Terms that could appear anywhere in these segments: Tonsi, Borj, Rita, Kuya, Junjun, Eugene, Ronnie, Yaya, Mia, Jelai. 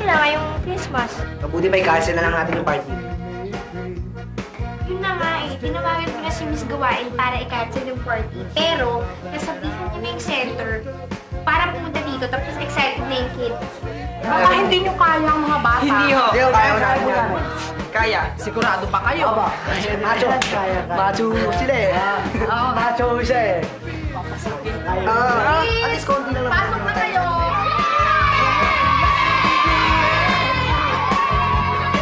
sila ngayong Christmas. Mabuti pa i-cancel na lang natin yung party. Yun na nga eh. Tinawagan ko na si Miss Gawain para i-cancel yung party. Pero, nasabihan niya na yung center para pumunta dito tapos excited na yung kids. Baka hindi nyo kaya ang mga bata. Hindi ho. Kaya. Sigurado pa kayo. Macho. Macho sila eh. Macho siya eh. Papasapin tayo. Please! Pasok na kayo!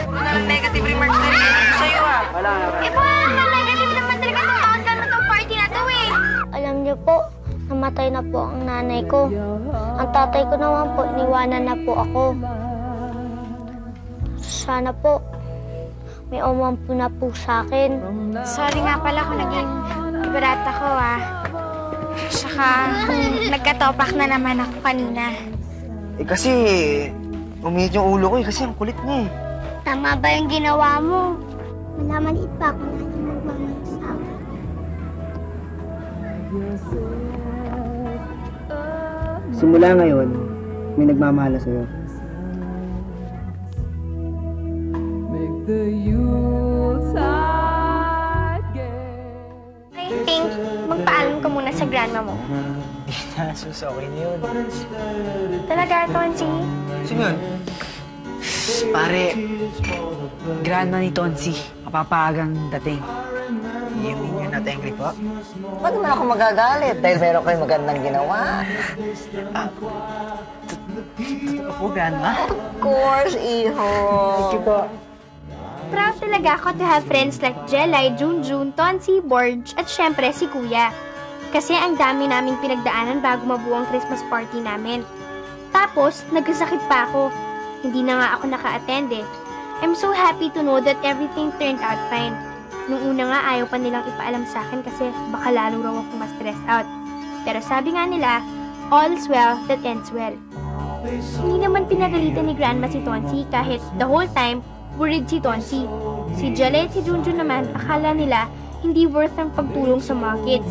Puro na lang negative remarks na rin. Ito sa'yo ah. Wala na. Eh po, negative naman talaga. Taon lang na itong party na ito eh. Alam niyo po, namatay na po ang nanay ko. Ang tatay ko naman po, iniwanan na po ako. Sana po, may umampo na po sa'kin. Sorry nga pala kung naging barata ko ah. Saka, nagkatopak na naman ako kanina. Eh kasi, umiit yung ulo ko eh kasi ang kulit niya eh. Tama ba yung ginawa mo? Malamaliit pa ako na hindi magmamasawa. Simula ngayon, may nagmamahala sa'yo. I think, magpaalam ka muna sa grandma mo. Rita, okay na yun. Talaga, Tonsi? Sino yun? Pare, grandma ni Tonsi, kapapagang dating. Iumin yun natin, Kripo. Ba't naman ako magagalit dahil meron kayo magandang ginawa? Totoo po, grandma? Of course, iho. Thank you po. Proud talaga ako to have friends like Jelai, Junjun, Tonsi, Borj, at syempre si Kuya. Kasi ang dami naming pinagdaanan bago mabuo ang Christmas party namin. Tapos, nagkasakit pa ako. Hindi na nga ako naka-attend eh. I'm so happy to know that everything turned out fine. Nung una nga, ayaw pa nilang ipaalam sa akin kasi baka lalo raw ako ma-stress out. Pero sabi nga nila, all's well that ends well. Hindi naman pinagalitan ni Grandma si Tonsi kahit the whole time, worried si Tonsi. Si Jelai at si Junjun naman, akala nila hindi worth ang pagtulong sa mga kids.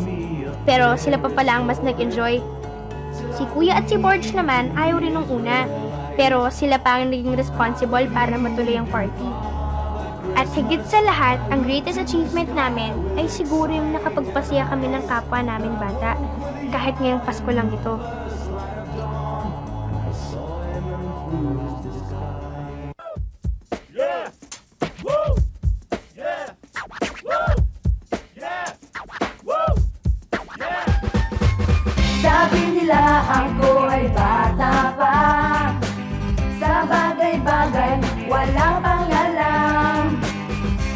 Pero sila pa pala ang mas nag-enjoy. Si Kuya at si Borj naman, ayaw rin nung una. Pero sila pa ang naging responsible para matuloy ang party. At higit sa lahat, ang greatest achievement namin ay siguro yung nakapagpasaya kami ng kapwa namin bata. Kahit ngayong Pasko lang ito. Ako ay bata pa, sa bagay-bagay walang pangalam.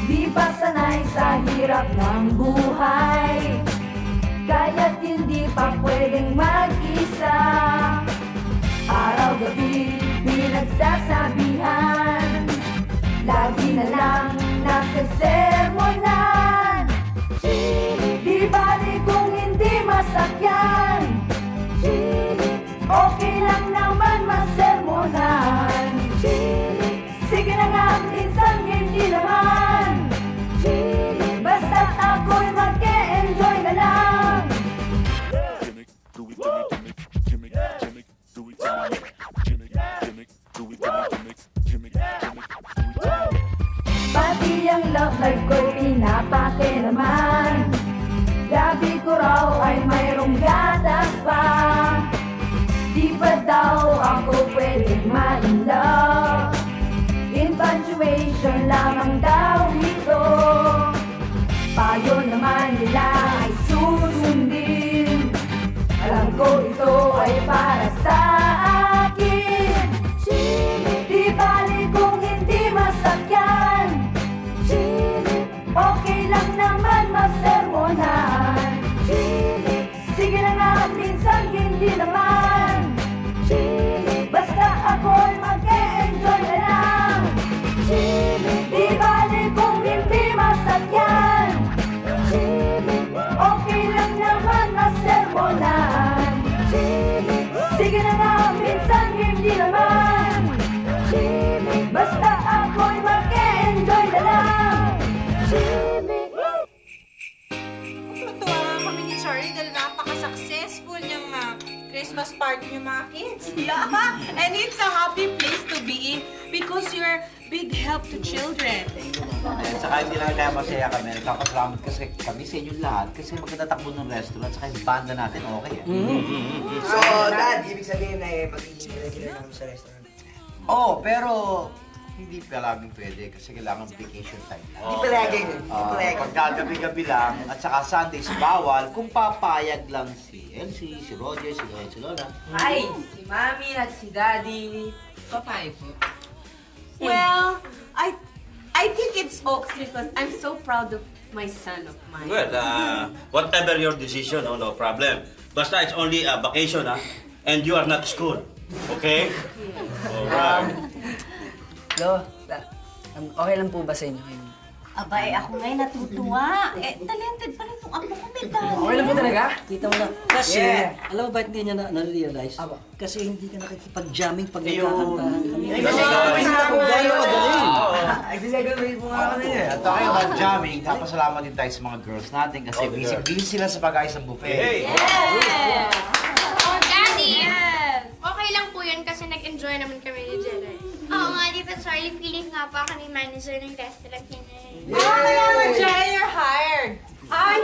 Di pa sanay sa hirap ng buhay, kaya't hindi pa pwedeng mag-isa. Araw-gabi pinagsasabihan, lagi na lang nagsasermonan. Di bali kung hindi masakyan, okay lang naman masermonan. Sige na nga, minsan hindi naman. Basta ako'y mag-e-enjoy na lang. Pati ang love life ko'y pinapakinaman. Gabi ko raw ay mayroong gatas pa. Di pa daw ako pwedeng ma-in-love. Infatuation lamang daw ito. Payo naman nila ay susundin. Alam ko ito ay para sa akin. Di bali kung hindi masakyan, okay lang naman masermonan. Sige na nga, minsan hindi naman. Basta ako'y mag-e-enjoy na lang. Di bali Christmas party yung mga kids. Yeah. And it's a happy place to be in because you're big help to children. Saka hindi lang kaya masaya kami. Nagpapasalamat kasi kami sa inyong lahat kasi magkatatakbo ng restaurant saka yung banda natin okay. So, Dad, ibig sabihin na magiging regular namin sa restaurant. Oo, pero hindi palaging pwede kasi kailangan vacation time lang. Hindi palaging. Pagkagabi-gabi lang at saka Sundays bawal kung papayag lang si Elsie, si Roger, si Lola, si Lola. Ay, si Mami at si Daddy. Papayag po. Well, I think it's okay because I'm so proud of my son of mine. Well, whatever your decision, no problem. Basta it's only a vacation, ha? And you are not school. Okay? Alright. Lo, okay lang po ba sa inyo? Abay, ako ngayon natutuwa. Eh, talented pa rin itong apo ko, Betali. Okay lang po talaga? Kita mo lang. Kasi, alam mo ba hindi niya na-realize? Kasi hindi ka nakikipag-jamming pag nagkakantahan kami. Kasi kami sa ako gano'ng magaling. Exaggerate po nga kami niya. At tayo mag-jamming, kapasalamat din tayo sa mga girls natin kasi busy sila sa pag-ayos ng buffet. Yes! Oh, Daddy! Okay lang po yun kasi nag-enjoy naman kami ni Jelai. Oo nga, di ba, Charlie? Feeling nga po ako ni manager ng restaurant niya na yun. Oh, Jelai, you're hired! Ay,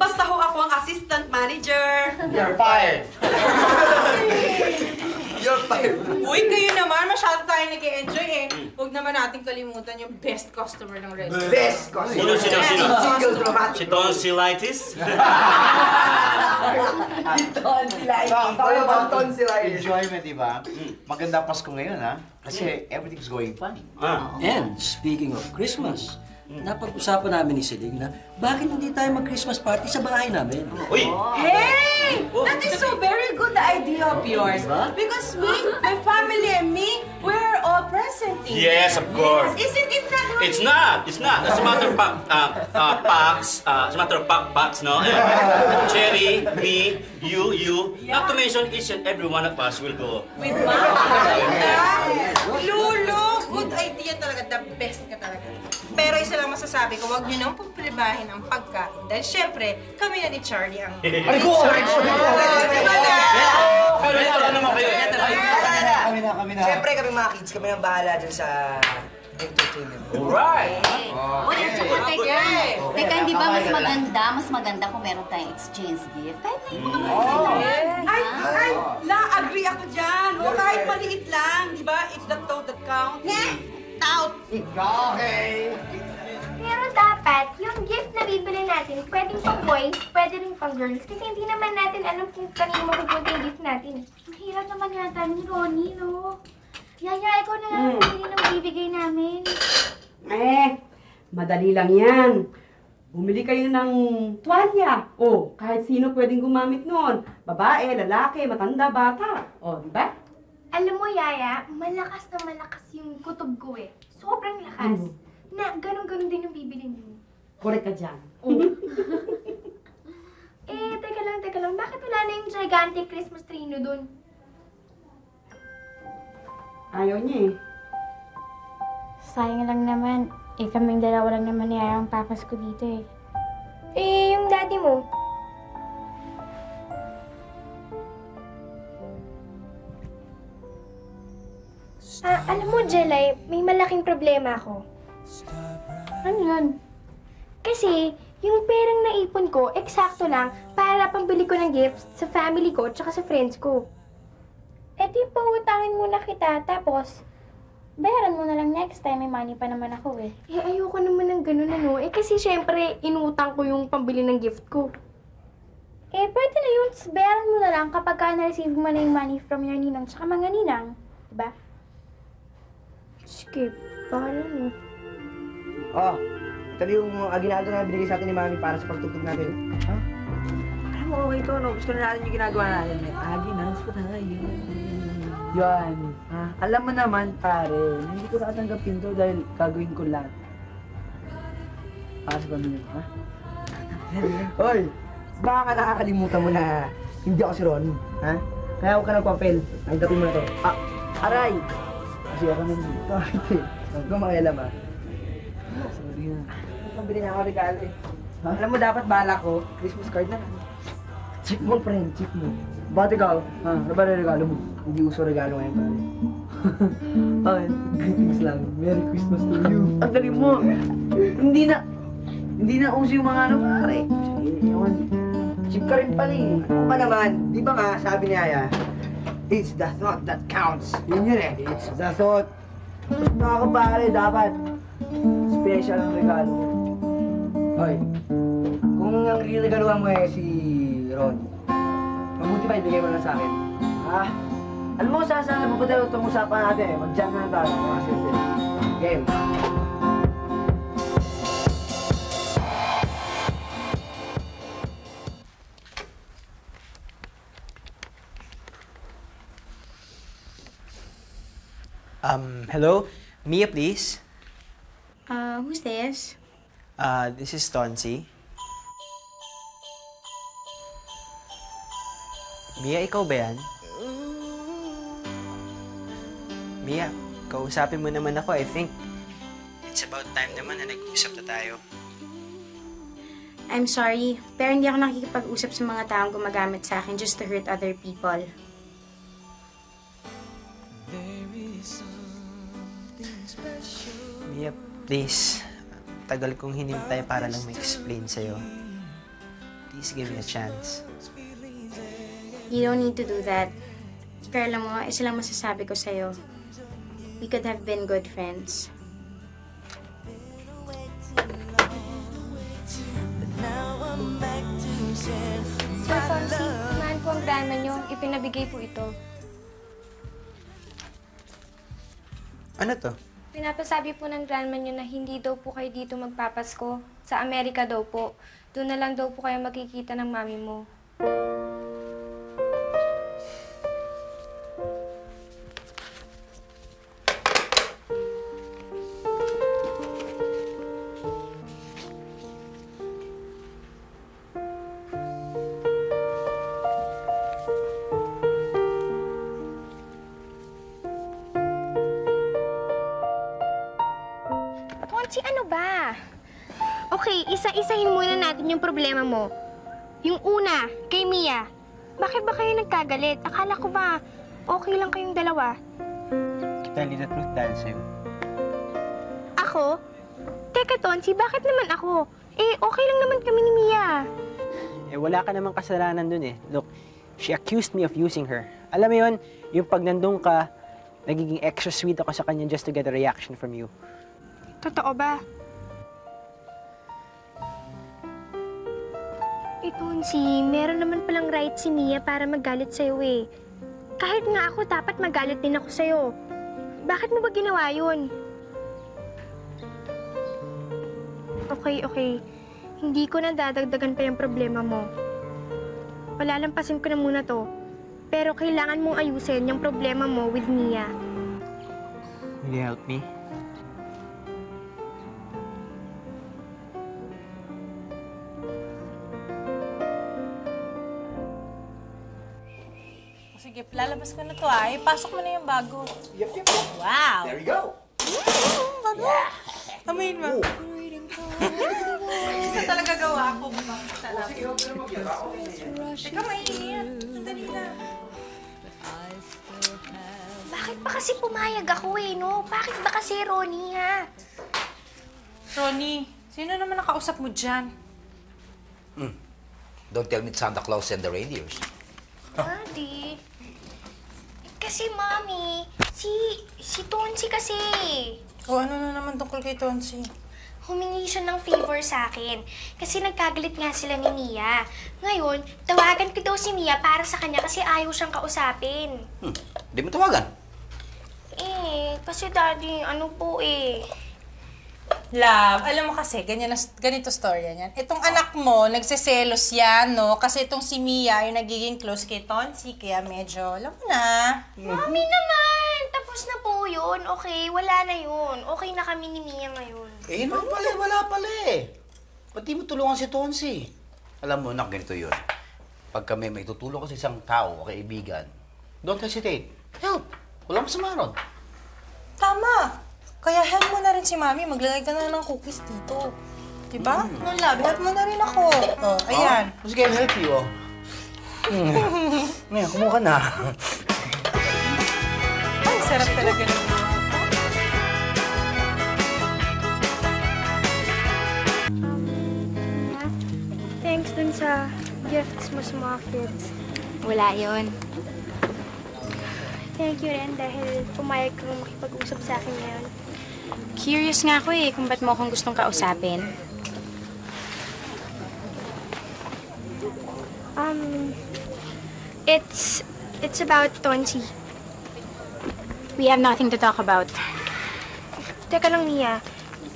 basta ho ako ang assistant manager. You're fired! You're fired! Uy, kayo naman, masyado tayo nag-enjoy eh. Huwag naman natin kalimutan yung best customer ng restaurant. Best customer? Sino? Si Tonsilitis? Tonsillitis. Enjoyment, di ba? Maganda Pasko ngayon, ha? Kasi everything's going fine. And speaking of Christmas, napag-usapan namin ni Siling na bakit hindi tayo mag-Christmas party sa bahay namin? Uy! Hey! That is so very good idea of yours. Because we, my family and me, we're all present here. Yes, of course. Isn't it not right? It's not! It's not! As a matter of fact, Pax, no? Cherry, me, you. Not to mention, each and every one of us will go. With Mom! Lulu! Good idea talaga. The best ka talaga. Pero isa lang masasabi ko, huwag nyo nang pagpribahin ang pagkain. Dahil syempre, kami na ni Charlie ang... Ay ko! Diba na? Ito lang naman kayo. Kami na. Syempre, kami mga kids, kami nang bahala dyan sa entertainment. Alright! Teka, hindi ba mas maganda kung meron tayong exchange gift? Kahit na yung mga ay, na-agree ako dyan. O kahit maliit lang, di ba? It's the thought that counts. Out. Okay. Pero dapat, yung gift na bibili natin, pwedeng pang boys, pwede rin pang girls. Kasi hindi naman natin alam kung kanino mapupunta yung gift natin. Ang hirap naman yata ni Ronnie, no? Yaya, ikaw na lang ang bibili na magbibigay namin. Eh, madali lang yan. Bumili kayo ng tuwalya. O, kahit sino pwedeng gumamit nun. Babae, lalaki, matanda, bata. O, di ba? Alam mo, Yaya, malakas na malakas yung kutob ko eh. Sobrang lakas. Ano? Na ganun-ganun din yung bibili niyo. Correct ka dyan. Oh. Eh, teka lang. Bakit wala na yung gigantic Christmas tree niyo dun? Ayaw niya eh. Sayang lang naman. Eh, kaming dalawa lang naman ni Yaya ang papas ko dito eh. Eh, yung daddy mo. Alam mo, Jelai, may malaking problema ako. Ano yun? Kasi, yung perang naipon ko, eksakto lang para pambili ko ng gifts sa family ko at sa friends ko. E di pautangin muna kita, tapos, bayaran mo na lang next time. May money pa naman ako eh. Eh, ayoko naman ng ganun ano. Eh, kasi syempre, inutang ko yung pambili ng gift ko. Eh, pwede na yun. Bayaran mo na lang kapag ka na-receive mo na yung money from your ninang tsaka mga ninang. Diba? Sige, bahala mo. Oh, ito yung ginagawa na binigay sa atin ni Mami para sa pagtugtog natin. Ha? Alam mo, okay ito, no? Gusto na natin yung ginagawa natin. Ginagawa ko tayo. Yan. Ha? Alam mo naman, pare, hindi ko nakatanggapin to dahil gagawin ko lahat. Para sa pamilya, ha? Hoy, baka nakakalimutan mo na hindi ako si Ronnie, ha? Kaya ako ka nagpapel. Nagdapin mo na to. Aray! Siya ka nandito. Huwag ko makialam ah. Sorry na. Pambili niya ako regalo eh. Alam mo dapat bala ko, Christmas card na lang. Check mo, friend. Check mo. Ba't ikaw? Ha? Ano ba na regalo mo? Hindi uso regalo ngayon, pare. Okay, greetings lang. Merry Christmas to you. Ang galing mo. Hindi na uso yung mga ano, pare. Ewan. Cheap ka rin pala eh. Ano ba naman? Di ba nga, sabi ni Yaya, it's the thought that counts. Yun yun eh. It's the thought. Ako, pare, dapat special ang regalo. Okay. Kung ang regaloan mo eh si Ronnie, mabuti pa ibigay mo lang sa akin. Ha? Alam mo, sasana mo pa tayo itong usapan natin eh. Mag-jam na lang tayo. Game. Hello? Mia, please? Who's this? This is Tonsi. Mia, ikaw ba yan? Mia, kausapin mo naman ako, I think. It's about time naman na nag-uusap na tayo. I'm sorry, pero hindi ako nakikipag-usap sa mga taong gumagamit sa akin just to hurt other people. Mia, please. Tagal kong hinintay para lang ma-explain sa'yo. Please give me a chance. You don't need to do that. Pero alam mo, isa lang masasabi ko sa'yo. We could have been good friends. Sir Tonsi, kumain po ang drama niyo. Ipinabigay po ito. Ano to? Pinapasabi po ng grandma niyo na hindi daw po kayo dito magpapasko. Sa Amerika daw po. Doon na lang daw po kayo makikita ng mami mo. Okay, isa-isahin muna natin yung problema mo. Yung una, kay Mia. Bakit ba kayo nagkagalit? Akala ko ba okay lang kayong dalawa? Tell you the truth dahil sa'yo. Ako? Teka, Tonsi, bakit naman ako? Eh, okay lang naman kami ni Mia. Eh, wala ka namang kasalanan dun eh. Look, she accused me of using her. Alam mo yun, yung pag nandun ka, nagiging extra sweet ako sa kanya just to get a reaction from you. Totoo ba? Tonsi, meron naman palang right si Mia para magalit sa'yo eh. Kahit nga ako, dapat magalit din ako sa'yo. Bakit mo ba ginawa yun? Okay, okay. Hindi ko na dadagdagan pa yung problema mo. Palalampasin ko na muna to. Pero kailangan mong ayusin yung problema mo with Mia. Will you help me? Sige, lalabas ko na to ah. Ipasok mo na yung bago. Yep, yep, yep. Wow! There you go! Yeah! Amayin mo. Isa talaga gawa ako. Salamat. Sige, huwag na mag-iwa. Teka, mainit. Sandali na. Bakit ba kasi pumayag ako eh, no? Bakit ba kasi Ronnie, ha? Ronnie, sino naman nakausap mo dyan? Hmm. Don't tell me Santa Claus and the reindeers. Daddy. Kasi, Mommy, si Tonsi kasi. Oh, ano na naman tungkol kay Tonsi? Humingi siya ng favor sa akin. Kasi nagkagalit nga sila ni Mia. Ngayon, tawagan ko daw si Mia para sa kanya kasi ayaw siyang kausapin. Hindi mo tawagan? Eh, kasi Daddy, ano po eh. Love, alam mo kasi, ganito storya niyan. Itong anak mo, nagseselos yan, no? Kasi itong si Mia, yung nagiging close kay Tonsi, kaya medyo, alam mo na. Mami naman! Tapos na po yun, okay? Wala na yun. Okay na kami ni Mia ngayon. Eh, no, wala pala eh. Ba't di mo tulungan si Tonsi? Alam mo, anak, ganito yun. Pag kami may tutulong ko sa isang tao, kaibigan, don't hesitate. Help! Wala mas maron. Tama! Kaya help mo na rin si Mami. Maglagay ka na ng cookies dito. Diba? No, love, help mo na rin ako. Oh, ayan. Sige, help you, oh. Mia, kumuha na. Ay, sarap talaga ng mga. Thanks dun sa gifts mo sa mga kids. Wala yun. Thank you rin dahil pumayag kang makipag-usap sa akin ngayon. Curious nga ako eh kung ba't mo akong gustong kausapin. It's about Tonsi. We have nothing to talk about. Teka lang, Mia.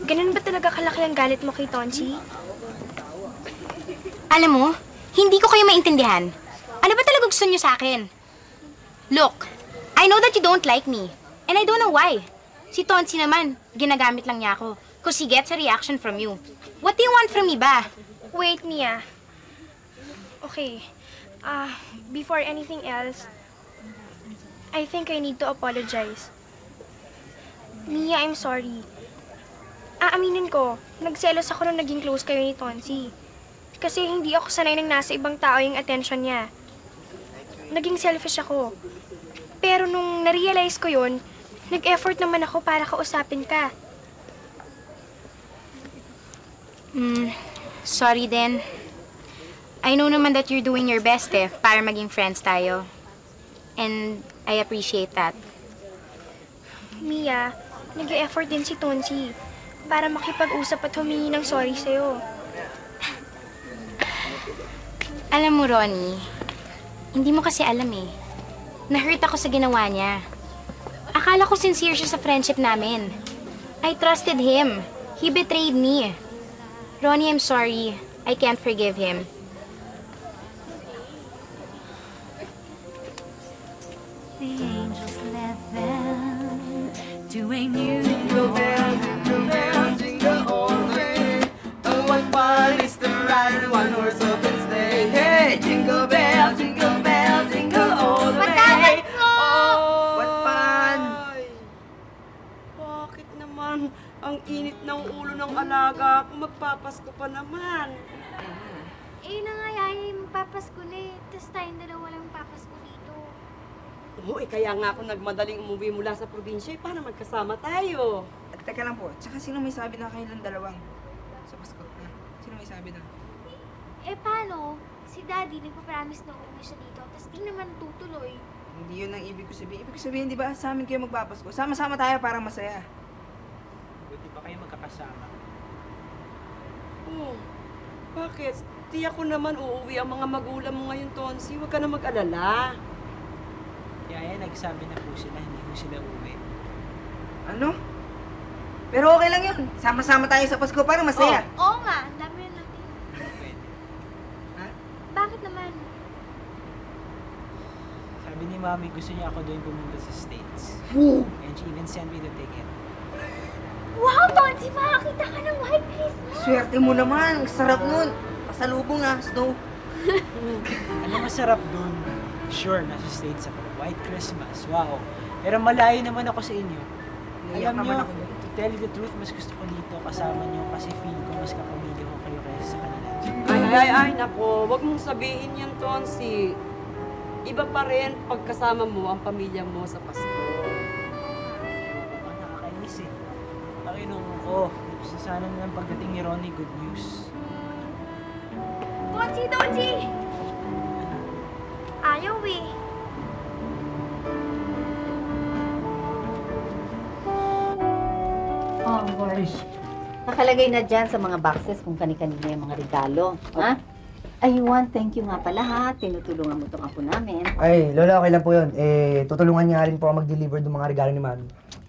Ganun ba talaga kalaki ang galit mo kay Tonsi? Alam mo, hindi ko kayo maintindihan. Ano ba talaga gusto niyo sa akin? Look, I know that you don't like me. And I don't know why. Si Tonsi naman, ginagamit lang niya ako. Because he gets a reaction from you. What do you want from me ba? Wait, Mia. Okay. Before anything else, I think I need to apologize. Mia, I'm sorry. Aaminin ko, nagselos ako nung naging close kayo ni Tonsi. Kasi hindi ako sanay nang nasa ibang tao yung attention niya. Naging selfish ako. Pero nung na-realize ko yun, nag-effort naman ako para kausapin ka. Sorry then. I know naman that you're doing your best eh, para maging friends tayo. And I appreciate that. Mia, nag-effort din si Tonsi para makipag-usap at humingi ng sorry sa'yo. Alam mo, Ronnie, hindi mo kasi alam eh. Na-hurt ako sa ginawa niya. Akala ko sincere siya sa friendship namin. I trusted him. He betrayed me. Ronnie, I'm sorry. I can't forgive him. Doing you jingle bell, jingle bell, jingle all day. Oh, what fun is to ride a one-horse open sleigh. Hey, jingle bell, jingle bell, jingle all the way. Oh, what fun! Bakit naman ang init ng ulo ng alaga kung magpapasko pa naman? Eh na nga, Yaya, magpapasko na eh. Tapos tayong dalawa lang papasko dito. Oo, eh, kaya nga ako nagmadaling umuwi mula sa probinsya eh, para magkasama tayo. At teka lang po, tsaka sino may sabi na kanilang dalawang sa Pasko? Ha? Sino may sabi na? Eh, paano? Si Daddy nagpapromise na umuwi siya dito, tapos di naman tutuloy. Hindi yun ang ibig ko sabihin. Ibig ko sabihin, di ba, sa amin kayo magpapasko? Sama-sama tayo para masaya. Buti ba kayo magkakasama? Oo. Bakit? Tiyak ko naman uuwi ang mga magulang mo ngayon, Tonsi. Huwag ka na mag-alala. Yaya, nagsabi na po sila, hindi po sila uwi. Ano? Pero okay lang yun. Sama-sama tayo sa Pasko para masaya. Oo nga, ang dami yun natin. Ha? Bakit naman? Sabi ni Mami, gusto niya ako doon pumunta sa States. Woo! And she even sent me the ticket. Wow, Tonsi! Makakita ka ng White Christmas! Swerte mo naman! Sarap nun! Pasalubong na, Snow. Ano masarap doon? Sure, nasa States ako. White Christmas, wow. Pero malayo naman ako sa inyo. Alam nyo, to tell you the truth, mas gusto ko dito kasama nyo kasi feel ko mas kapamilya ko kayo kaysa sa kanila. Ay, nako, wag mong sabihin yan, Tonsi. Iba pa rin pagkasama mo ang pamilya mo sa Pasko. Ang nakakainis eh. Pakinom ko. Gusto sana nalang pagdating ni Ronnie, good news. Tonsi, Tonsi! Ayaw eh. Oh, Borj. Nakalagay na dyan sa mga boxes kung kani-kanina yung mga regalo. Ha? Ayun, thank you nga pala ha. Tinutulungan mo itong apo namin. Ay, Lola, okay lang po yun. Eh, tutulungan niya rin po ako mag-deliver ng mga regalo ni Mami.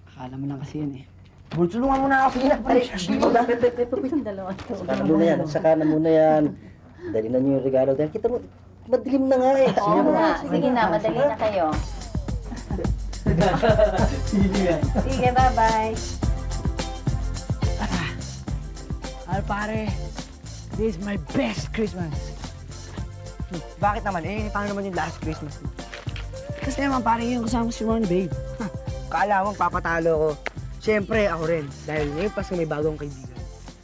Akala mo lang kasi yun eh. Borj, tulungan mo na ako. Sige na, Borj. Saka na muna yan. Saka na muna yan. Dali na niyo yung regalo. Dahil kita mo, madilim na nga eh. Oo nga. Sige na, madali na kayo. Sige, bye-bye. Alpare, this is my best Christmas. Bakit naman? Eh, paano naman yung last Christmas? Kasi naman, pare, yung kasama si Ron, babe. Kaala mong papatalo ko. Siyempre, ako rin. Dahil ngayon, Pasko may bagong kaibigan.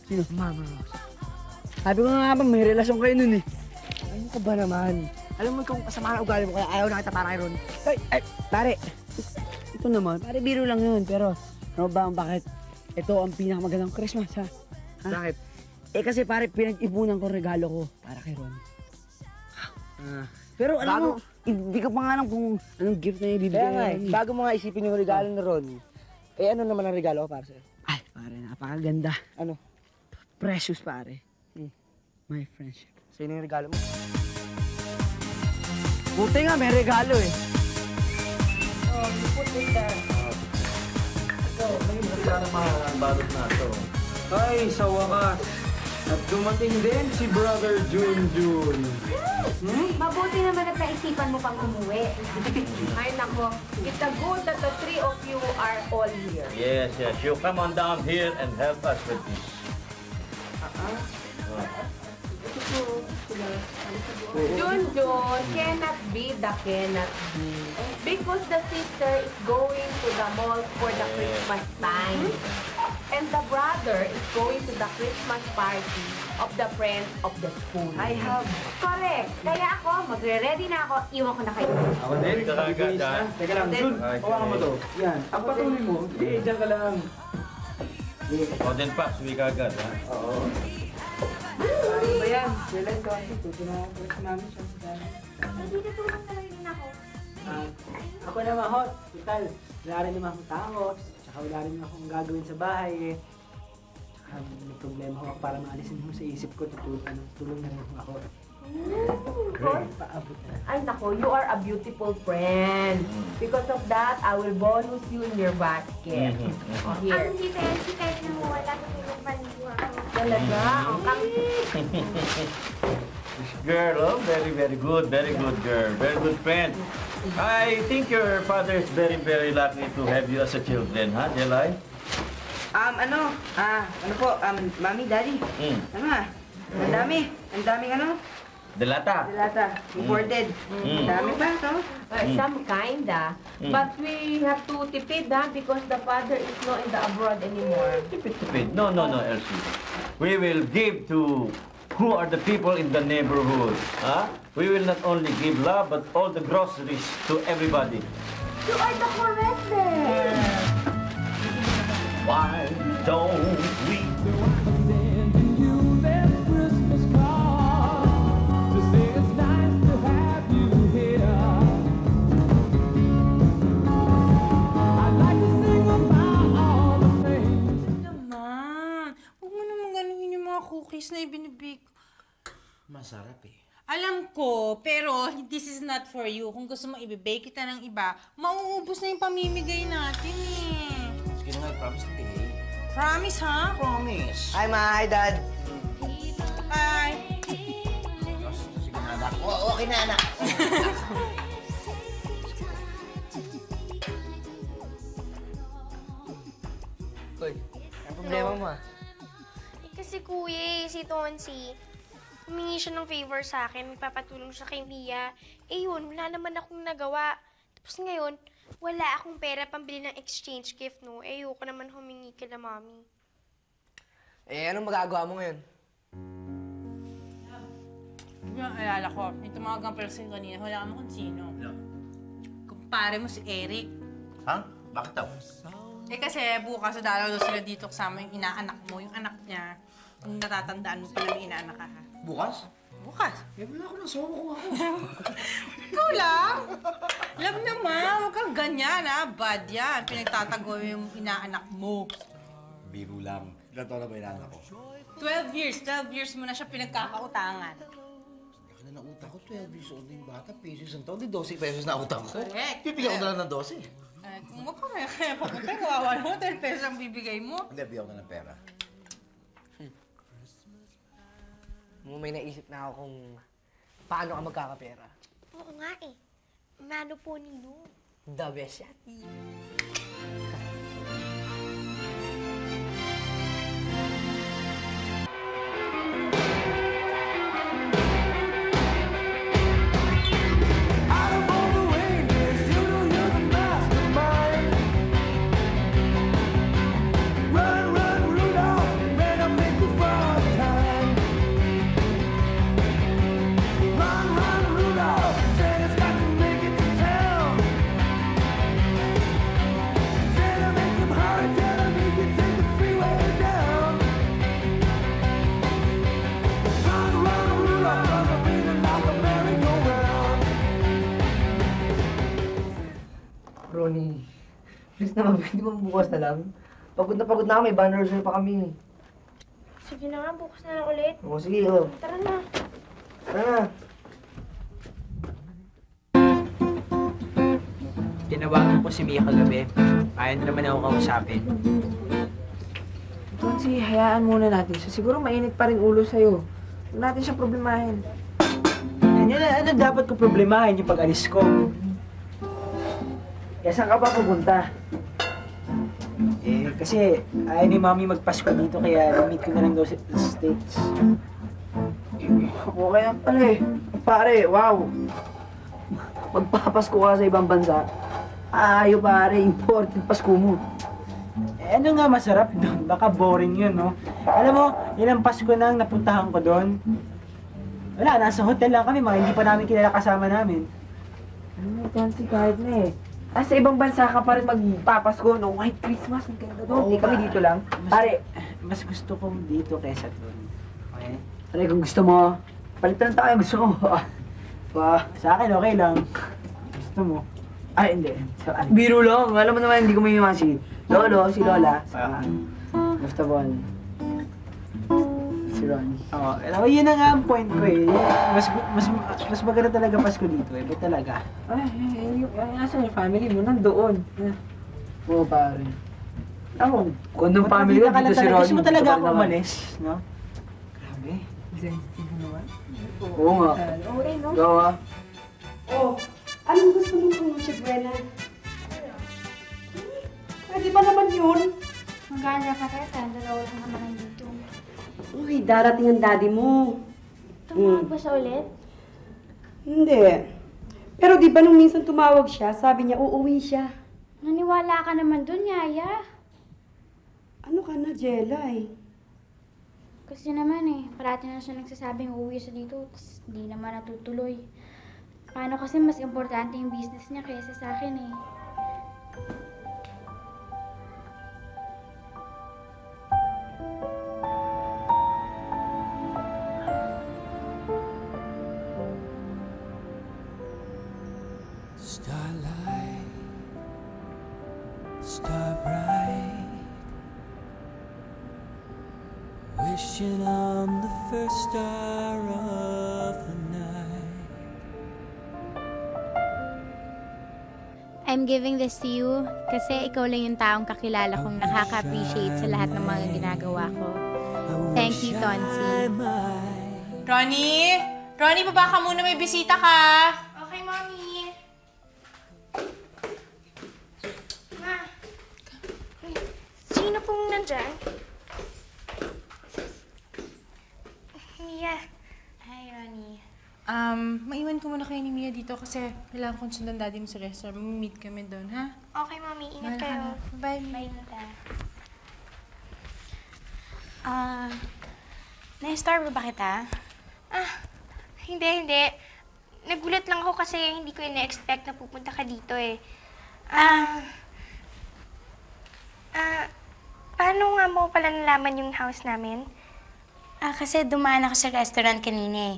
Sino? Mama Rosa. Sabi ko nga ba, may relasyon kayo nun eh. Ano ka ba naman? Alam mo kung kasama na ugali mo, kaya ayaw na kita para kay Ron. Ay, pare, ito naman, pare, biro lang yun. Pero, ano ba, bakit ito ang pinakamagandang Christmas, ha? Bakit? Eh, kasi pare, pinag-ipunan ko regalo ko para kay Ron. Pero alam mo, hindi ko pa nga alam kung anong gift na ibibigay. Kaya nga, bago mo nga isipin yung regalo ni Ron, eh, ano naman ang regalo ko para sa'yo? Ay, pare, napakaganda. Ano? Precious, pare. My friendship. Sa'yo na yung regalo mo? Buti nga, may regalo eh. Oh, you put it there. Ikaw, may magkana mahalang balot na ito. Ay, sa wakas. At dumating din si Brother Junjun. Mabuti naman at naisipan mo pang umuwi. Ay, nako. It's a good that the three of you are all here. Yes, yes. You come on down here and help us with this. Junjun cannot be the cannot be. Because the sister is going to the mall for the Christmas time. And the brother is going to the Christmas party of the friends of the school. I have. Correct. Kaya ako, magre-ready na ako. Iwan ko na kayo. Ako din. Teka lang, Jun. Hawakan mo to. Yan. Ang patuloy mo. Eh, dyan ka lang. O, din pa. Suwi ka agad, ha? Oo. Ayan, Jelai, kasi tutunan ko namin siya sa dami. Hindi na tulong na rin ako. Ako naman, ho, total, wala rin naman akong tao, tsaka wala rin akong gagawin sa bahay, eh. Tsaka may problema ako para maalisin mo sa isip ko, tutulong na rin ako. Ay, nako, you are a beautiful friend. Because of that, I will bonus you in your basket. Here. Ang si Ted na wala ko yung baliwa ko. Talaga? Ang girl, oh, very good girl, very good friend. I think your father is very lucky to have you as a children, ha, Jelai? Ano po, Mommy, Daddy, ano nga? Ang daming ano? Delata. Delata. Imported. Dami ba ito? Some kind, ah. But we have to tipid, ah, because the father is not in the abroad anymore. Tipid. No, Elsie. We will give to who are the people in the neighborhood. Huh? We will not only give love, but all the groceries to everybody. You are the correct there. Why don't we do it? Na ibinibig. Masarap eh. Alam ko, pero this is not for you. Kung gusto mo ibibake kita ng iba, mauubos na yung pamimigay natin eh. Sige na nga, promise natin eh. Promise, ha? Promise. Hi, Ma. Hi, Dad. Bye. Sige na, anak. Okay na, anak. Uy, ang problema mo ah. Si Kuya, si Tonsi, humingi siya ng favor sa akin, magpapatulong siya kay Mia. Eh yun, wala naman akong nagawa. Tapos ngayon, wala akong pera pambili ng exchange gift, no? Eh, ayoko naman humingi kila Mommy. Eh, anong magagawa mo ngayon? Yung alala ko, may tumawagang person kanina, wala ka mo kung sino. No. Kumpare mo si Eric. Ha? Bakit ako? Eh kasi bukas dalaw daw sila dito kasama yung inaanak mo, yung anak niya. Kung natatandaan mo pala may inaanak ka, ha? Bukas? Bukas? Eh, wala ko na, sobo ko ako. Ikaw lang? Love naman, huwag kang ganyan, ha? Bad yan. Pinagtatago yung inaanak mo. Biro lang. Ilan taon na ba inaanak ko? 12 years. 12 years mo na siya pinagkakautangan. Laki na nautang ko. 12 years old na yung bata. Pesos ang taon. Di 12 pesos na utang ko. Correct. Pipigyan ko na lang ng 12. Ay, kung huwag ka may kaya papunta, kawawan mo, 10 pesos ang bibigay mo. Hindi, biyaw na ng pera. May naisip na ako kung paano ka magkakapera. Oo nga eh. Mano po nino. The best yan. Run, Rudolph! Please naman, hindi mo bukas na lang. Pagod na kami, banner sale pa kami. Sige na nga, bukas na lang ulit. Oo, sige. Oh. Tara na. Tara na. Tinawagan ko si Mia kagabi. Ayaw na naman ako kausapin. Tonsi, hayaan muna natin siya. Siguro mainit pa rin ulo sa'yo. Huwag natin siyang problemahin. Ano dapat ko problemahin yung pag-alis ko? Kaya saan ka pa pupunta? Eh, kasi ayaw ni Mami magpasko dito kaya na-meet ko na lang daw sa States. Okay lang pala eh. Pare, wow! Magpapasko ka sa ibang bansa. Ayaw pare, important Pasko mo. Eh, ano nga masarap doon? Baka boring yun, no? Alam mo, ilang Pasko nang napuntahan ko doon. Wala, nasa hotel lang kami, mga hindi pa namin kilala kasama namin. Ano, Tonsi, kahit na eh. Ah, sa ibang bansa ka pa rin magpapasko, no? White Christmas, ang ganda doon. Hindi kami dito lang. Pare, mas gusto kong dito kaysa doon. Okay? Pare, kung gusto mo, palitan tayo, gusto ko. Ba, sa akin, okay lang. Gusto mo. Ay, hindi. So, biro lang. Alam mo naman, hindi ko may iwan si Lolo, si Lola, sa Leftabon. Si Ronnie. Oo, alam mo, yun na nga ang point ko eh. Mas maganda talaga Pasko dito eh. Ba't talaga? Ay, asan yung family mo? Nandoon. Oo, pare. Ako, kung anong family ko, dito si Ronnie. Gusto mo talaga ako umalis, no? Grabe. Sensitive naman. Oo nga. Okay, no? Gawa. Oo. Anong gusto mo kung Nochebuena? Pwede ba naman yun? Maganda pa kaya tayo, dalawa lang naman nandito. Uy, darating ang daddy mo. Tumawag ba siya ulit? Hindi. Pero di ba nung minsan tumawag siya, sabi niya uuwi siya. Naniwala ka naman dun, Yaya. Ano ka na, Jelai? Kasi naman eh, parati na siya nagsasabing uuwi siya dito, tapos hindi naman natutuloy. Paano kasi mas importante yung business niya kaysa sa akin eh. Starlight, star bright, wishing I'm the first star of the night. I'm giving this to you kasi ikaw lang yung taong kakilala kong nakaka-appreciate sa lahat ng mga ginagawa ko. Thank you, Tonsi. Ronnie! Ronnie, baba ka muna. May bisita ka! Okay, Mommy. Ma! Sino pong nandyan? Mia. Hi, Ronnie. Maiwan ko muna kayo ni Mia dito kasi kailangan kong sundan daddy mo sa restaurant. Mag-meet kami doon, ha? Okay, Mommy. Ingat kayo. Bye, Mia. Bye, Rita. Na-starve ba kita? Ah, hindi. Nagulat lang ako kasi hindi ko ina-expect na pupunta ka dito, eh. Paano nga mo pala nalaman yung house namin? Kasi dumaan ako sa restaurant kanina, eh.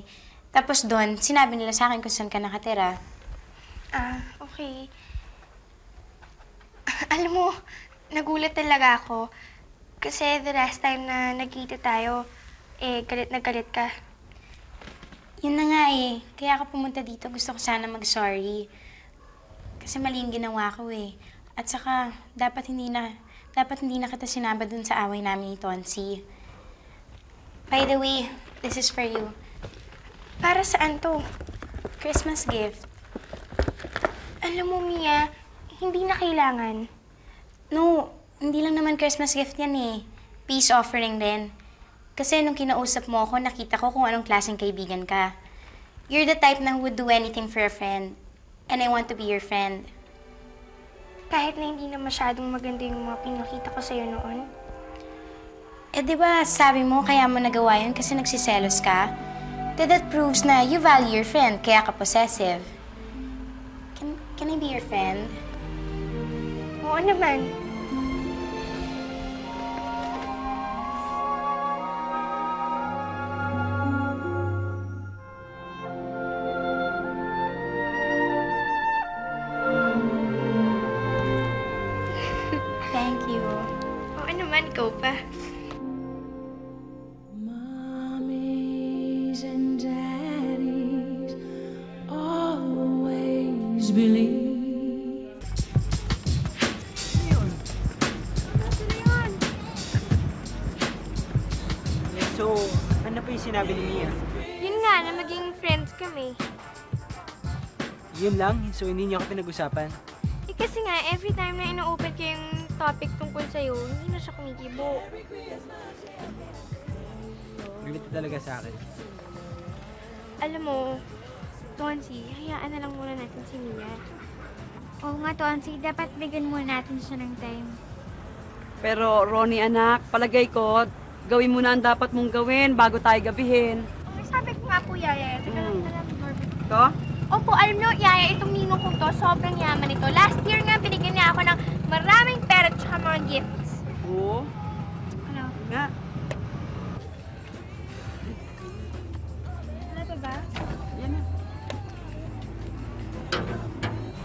Tapos doon, sinabi nila sa akin kung saan ka nakatira. Okay. Alam mo, nagulat talaga ako. Kasi the last time na nagkita tayo, eh, galit na galit ka. Yun na nga eh. Kaya ka pumunta dito, gusto ko sana mag-sorry. Kasi mali yung ginawa ko eh. At saka, dapat hindi na kita sinaba doon sa away namin ni Tonsi. By the way, this is for you. Para saan to? Christmas gift. Alam mo, Mia, hindi na kailangan. No, hindi lang naman Christmas gift yan eh. Peace offering din. Kasi nung kinausap mo ako, nakita ko kung anong klaseng kaibigan ka. You're the type na who would do anything for a friend. And I want to be your friend. Kahit na hindi na masyadong maganda yung mga pinakita ko sa'yo noon. Eh, di ba sabi mo kaya mo nagawa yun kasi nagsiselos ka? That proves na you value your friend, kaya ka possessive. Can I be your friend? Oo naman. sinabi ni Mia? Yun nga, na maging friends kami. Yun lang? So hindi niyo ako pinag-usapan? Eh kasi nga, every time na ino-open ko yung topic tungkol sa'yo, hindi na siya kumikibo. Bibita talaga sa akin. Alam mo, Tonsi, hayaan na lang muna natin si Mia. Oo nga, Tonsi, dapat bigyan muna natin siya ng time. Pero, Ronnie anak, palagay ko, gawin muna ang dapat mong gawin bago tayo gabihin. Sabi ko nga po, Yaya, ito na. Opo, alam nyo, Yaya, itong ninong ko to, sobrang yaman ito. Last year nga, binigyan niya ako ng maraming pera at saka mga gifts. Oo. Ano? Nga. Wala pa ba? Yan na.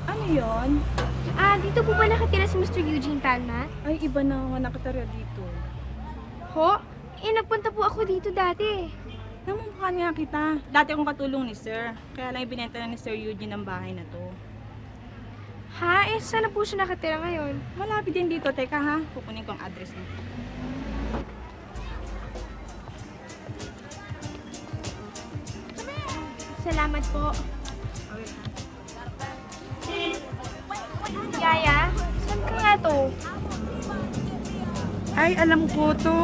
Ano yun? Ah, dito po ba nakatira si Mr. Eugene Palma? Ay, iba na nga nakatira dito. Ho? Eh, nagpunta po ako dito dati. Namumukhaan nga kita. Dati akong katulong ni Sir. Kaya lang ibinenta na ni Sir Eugene ang bahay na to. Ha? Eh, saan na po siya nakatira ngayon? Malapit din dito. Teka ha, kukunin ko ang address niya. Salamat po. Okay. Yaya, saan kaya to? Ay, alam ko to.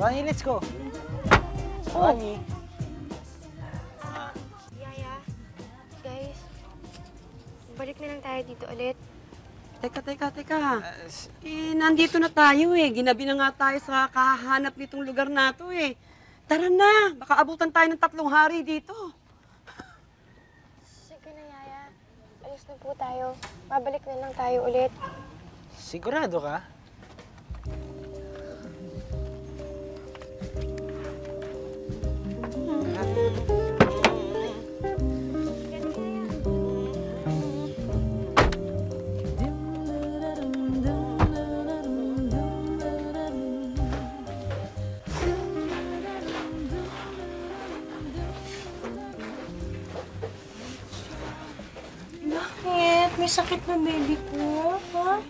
Ronnie, let's go. Oh. Ronnie. Yaya, guys, balik na lang tayo dito ulit. Teka. Nandito na tayo eh. Ginabi na nga tayo sa kahanap nitong lugar na to eh. Tara na, baka abutan tayo ng 3 hari dito. Sige na, Yaya. Alis na po tayo. Babalik na lang tayo ulit. Sigurado ka? Bakit? May sakit na baby ko, ha?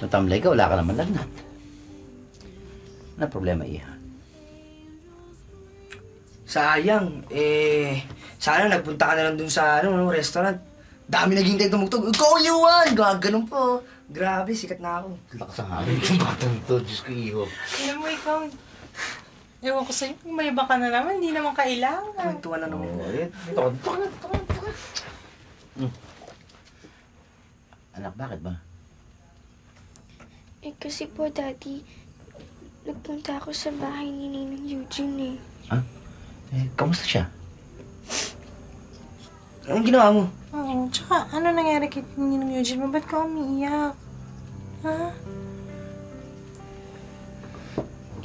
Natamlay ka, wala ka naman lagnat. Ano problema, Iha? Sayang, sana nagpunta ka na lang dun sa, restaurant. Dami naging tayo tumugtog. Go, Yuan! Ganun po. Grabe, sikat na ako. Lakas ang hangin yung batang to. Diyos ko, Iho. Alam mo, ikaw. Ewan ko sa'yo, kung may baka na naman, hindi naman kailangan. Kumintuan na naman. Takot. Anak, bakit ba? Eh, kasi po, Daddy, nagpunta ako sa bahay ni Ninang Eugene, eh. Ha? Kamusta siya? Anong ginawa mo? Oo, tsaka ano nangyari kay Ninang Eugene? Ba't ka umiiyak? Ha?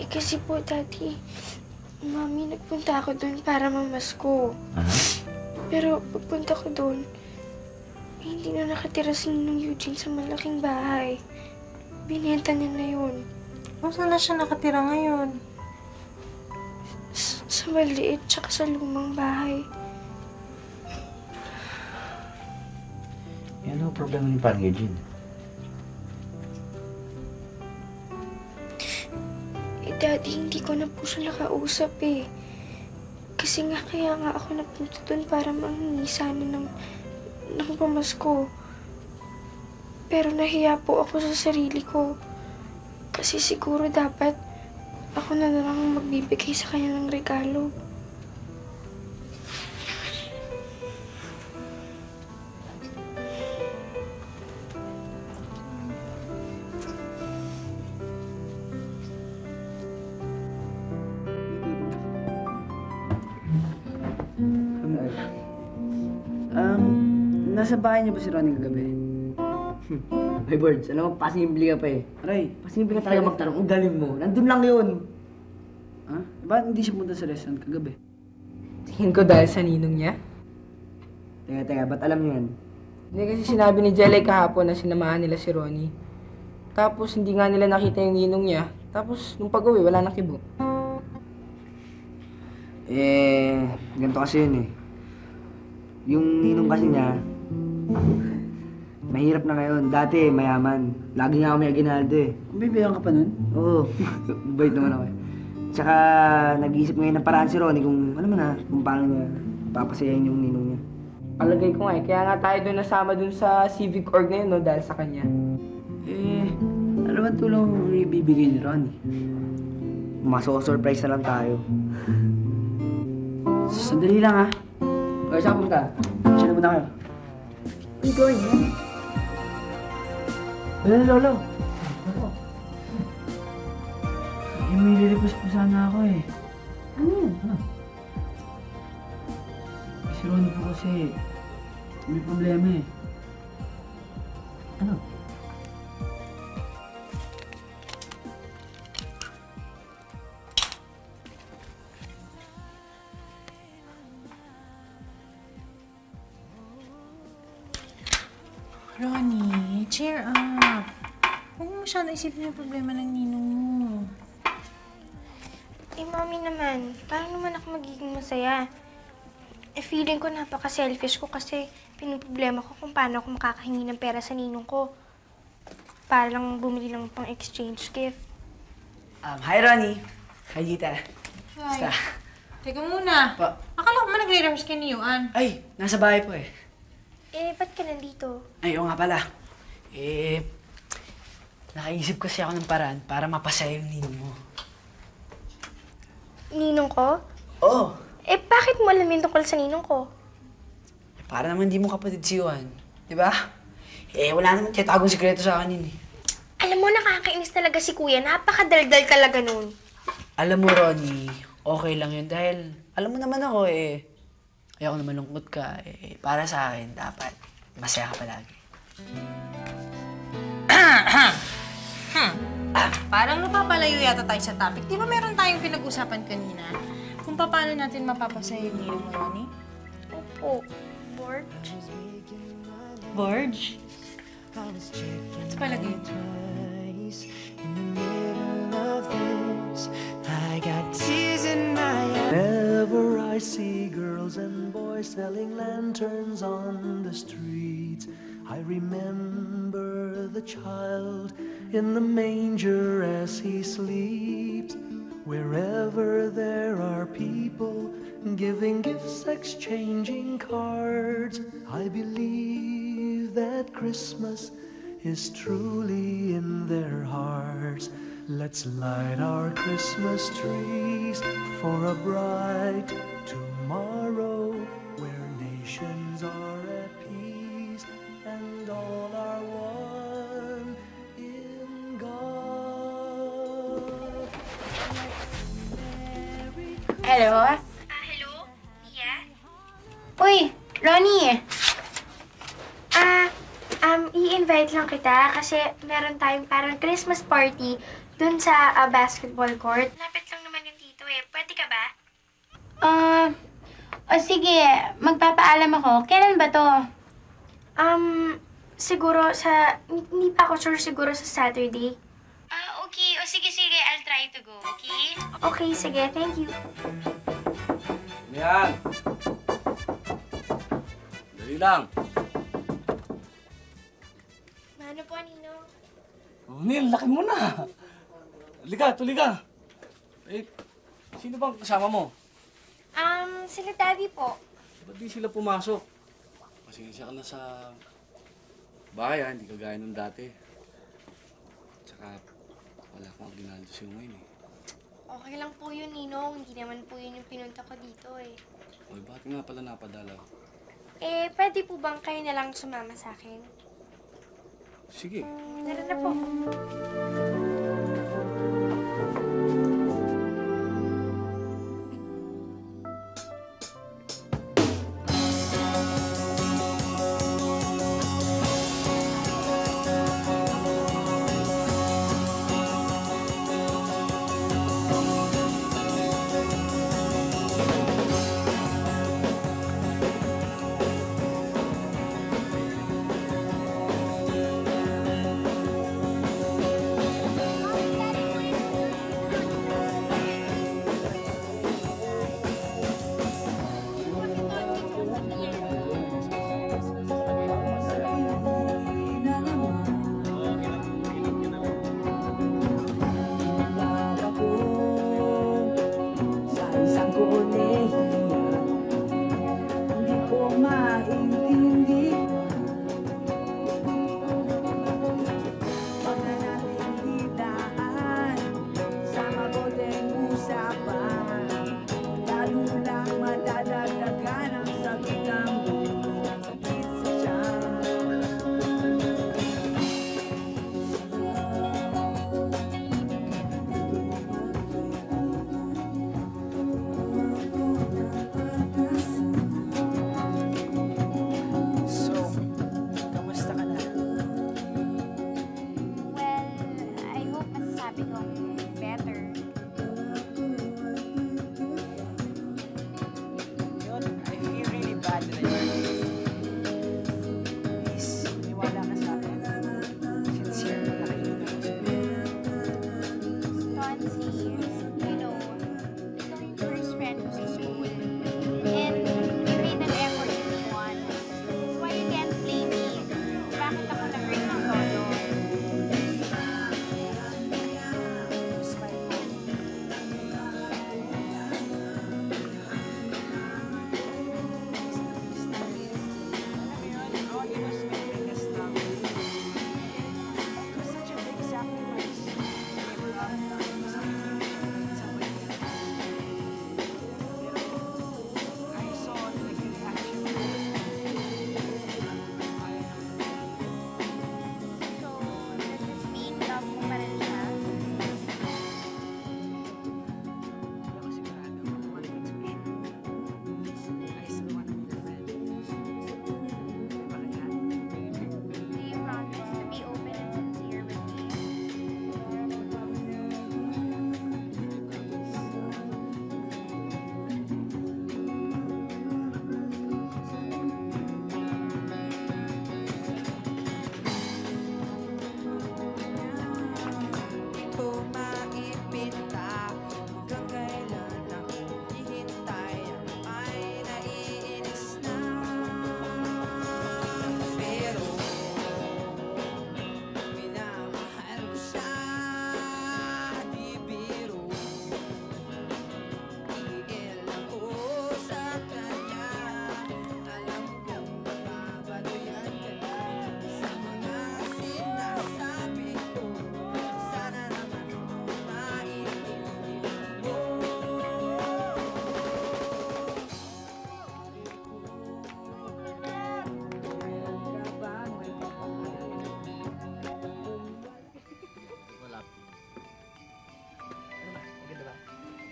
Eh kasi po, Daddy, Mami, nagpunta ako doon para mamasko. Pero pagpunta ko doon, hindi na nakatira si Ninang Eugene sa malaking bahay. Binenta niya na yun. Saan na siya nakatira ngayon? Sa maliit, tsaka sa lumang bahay. Ano ang problema ni Parang Eugene? Eh, Daddy, hindi ko na po siya nakausap eh. Kasi nga, kaya nga ako napunta doon para manghingi sana ng pamasko. Pero nahiya po ako sa sarili ko. Kasi siguro dapat ako na lang magbibigay sa kanya ng regalo. Nasa bahay niyo ba si Ronnie kagabi? Ay, Borj, alam mo, pasimple ka pa eh. Aray, pasimple ka talaga magtanong. Ang galing mo. Nandun lang yun. Ha? Bakit hindi siya punta sa restaurant kagabi? Tingin ko dahil sa ninong niya. Teka, ba't alam niyo yan? Hindi kasi sinabi ni Jelai kahapon na sinamahan nila si Ronnie. Tapos hindi nga nila nakita yung ninong niya. Tapos nung pag-uwi, wala na kibo. Ganito kasi yun eh. Yung ninong kasi niya, mahirap na ngayon. Dati, mayaman. Lagi nga ako may aginaldo eh. Bibigyan ka pa nun? Oo. Bait naman ako eh. Tsaka, nag-iisip ngayon ng paraan si Ronnie kung ano man ha, kung paano niya papasayain yung ninong niya. Palagay ko nga eh. Kaya nga tayo doon nasama doon sa civic org na yun, no? Dahil sa kanya. Eh, ano ba tulong ibibigay ni Ronnie? Maso-surprise na lang tayo. Sandali lang ha. Okay, saan punta? Saan na muna kayo? Where are you going, man? Lolo, lolo. Eh, may lilipos-pusan na ako eh. Ano yun? Ano? Si Ronnie po kasi may problema eh. Ano? Ronnie, cheer up. Huwag mo masyadong isipin yung problema ng ninong mo. Eh, Mommy naman, paano naman ako magiging masaya? Eh, feeling ko napaka-selfish ko kasi pinuproblema ko kung paano ako makakahingi ng pera sa ninong ko. Para lang bumili ng pang-exchange gift. Hi, Ronnie. Hi, Rita. Hi. Basta. Teka muna. Pa? Akala ko man nag-rehearse kayo ni Yuan. Ay, nasa bahay po eh. Eh, ba't ka nandito? Ay, oo nga pala. Eh, nakaisip kasi ako ng paraan para mapasaya yung ninong mo. Ninong ko? Oo. Eh, bakit mo alam yung tungkol sa ninong ko? Eh, para naman di mo kapatid si Juan. Di ba? Eh, wala naman tiyatagong sikreto sa akin yun eh. Alam mo, nakakainis talaga si Kuya. Napakadaldal talaga nun. Alam mo, Ronnie, okay lang yun dahil alam mo naman ako eh. Ayaw ko na malungkot ka, eh, para sa akin, dapat masaya ka palagi. Parang napapalayo yata tayo sa topic. Di ba meron tayong pinag-usapan kanina? Kung paano natin mapapasaya ni Ronnie? Opo. Borj? Borj? At palagi. Whenever I see girls and boys selling lanterns on the street, I remember the child in the manger as he sleeps. Wherever there are people giving gifts, exchanging cards, I believe that Christmas is truly in their hearts. Let's light our Christmas trees for a bright tomorrow where nations are at peace and all are one in God. Hello? Hello? Mia? Uy, Ronnie! I-invite lang kita kasi meron tayong parang Christmas party dun sa basketball court. Lapit lang naman yung dito eh. Pwede ka ba? Sige. Magpapaalam ako. Kailan ba to? Siguro sa... Hindi pa ako sure siguro sa Saturday. Okay. Sige. I'll try to go. Okay? Okay, sige. Thank you. Yan! Dali lang! Ano po, Nino? Oh, Nil, laki mo na. Liga, tuliga. Eh, sino bang kasama mo? Sila Daddy po. Ba't di sila pumasok? Pasensya ka na sa bahay, ha? Hindi kagaya ng dati. Tsaka, wala akong aginaldo sa'yo ngayon, eh. Okay lang po yun, Nino. Hindi naman po yun yung pinunta ko dito, eh. Uy, bakit nga pala napadala? Eh, pwede po bang kayo na lang sumama sa akin? Sige. Meron na po.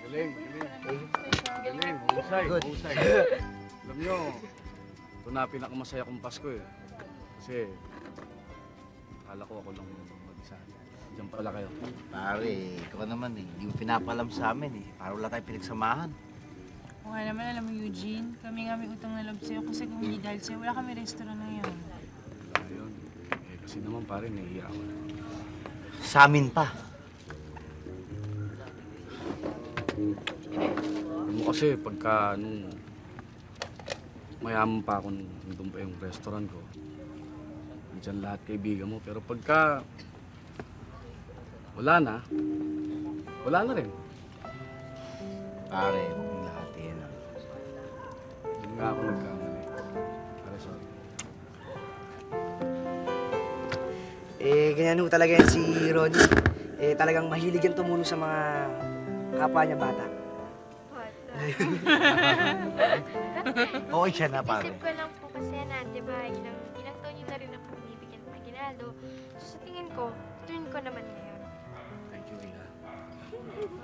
Galing. Husay. Alam nyo, ito na pinakamasaya kong Pasko eh. Kasi, akala ko ako lang mag-isa. Diyan pala kayo. Pare, ikaw naman eh. Hindi mo pinapalam sa amin eh. Para wala tayo pinagsamahan. O nga naman, alam mo Eugene, kami nga may utang na loob sa'yo kasi kung hindi dahil sa'yo, wala kami restaurant ngayon. Wala yun. Eh, kasi naman pare, nahihiya ako na. Sa amin pa. Ano kasi, pagka nung mayaman pa ako nandun pa yung restaurant ko, nandiyan lahat kaibigan mo. Pero pagka wala na rin. Pare, kung lahat yan. Hindi nga ako nagkamali. Pare, sorry. Eh, ganyan ho talaga yan si Ronnie. Eh, talagang mahilig yan tumulong sa mga kapwa niya bata. Okay siya na, pare. Isip ko lang po kasi na, di ba, ilang taon yun na rin ako bibigyan ng aginaldo. So, sa tingin ko, turn ko naman ngayon. Thank you, Rita.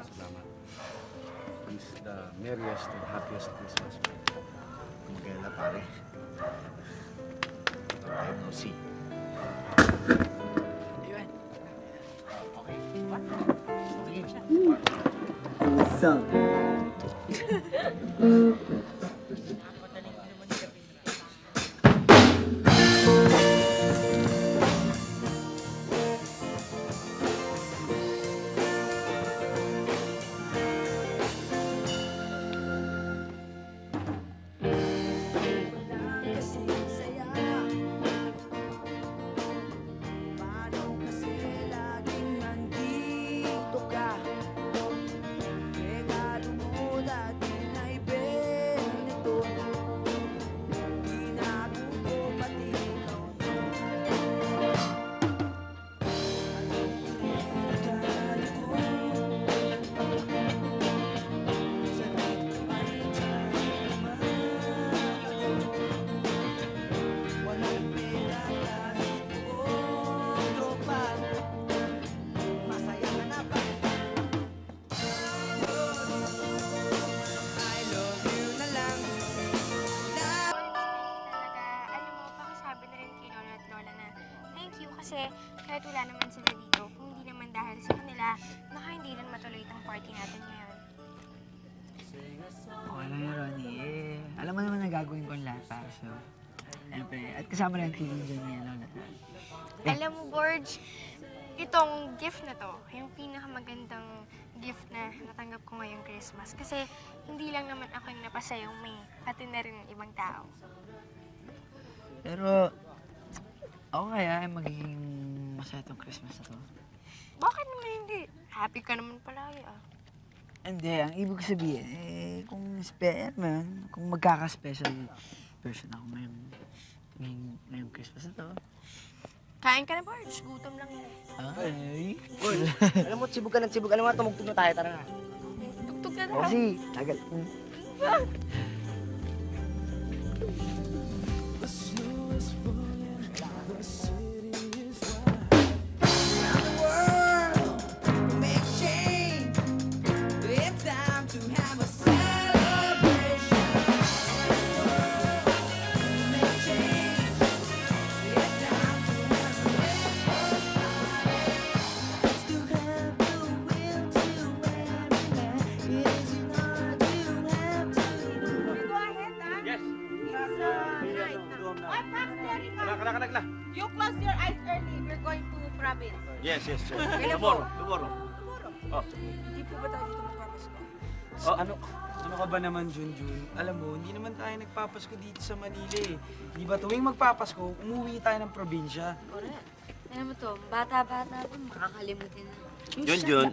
Salamat. It's the merriest and happiest Christmas. Kumagala, pare. Ito tayo, Tonsi. Ayun. Okay. Okay siya. Kasi kahit wala naman sila dito, kung hindi naman dahil sa kanila, baka hindi rin matuloy itong party natin ngayon. Okay lang yun, Ronnie. Eh, alam mo naman na gagawin ko ang lahat para sa'yo. At kasama rin ang team dyan niya. Alam mo, Borj, itong gift na to, yung pinakamagandang gift na natanggap ko ngayong Christmas. Kasi hindi lang naman ako yung napasayong may, pati na rin ibang tao. Pero ako kaya ay magiging masaya itong Christmas na to. Bakit naman hindi? Happy ka naman palagi ah. Hindi, ang ibig sabihin, eh, kung magkaka-special person ako ngayong Christmas na to. Kain ka na, Borj. Gutom lang yun. Ay! Borj, alam mo, sibog ka na, sibog. Alam mo, tumugtog na tayo, tara nga. Tugtog na tayo? Kasi, tagal. Yes, sir. Tomorrow. Oh. Hindi po ba tayo dito magpapasko? Oh, ano ka ba naman, Junjun? Alam mo, hindi naman tayo nagpapasko dito sa Manila eh. Di ba tuwing magpapasko, umuwi tayo ng probinsya. Correct. Alam mo to, bata-bata ito, makakalimutin na. Junjun,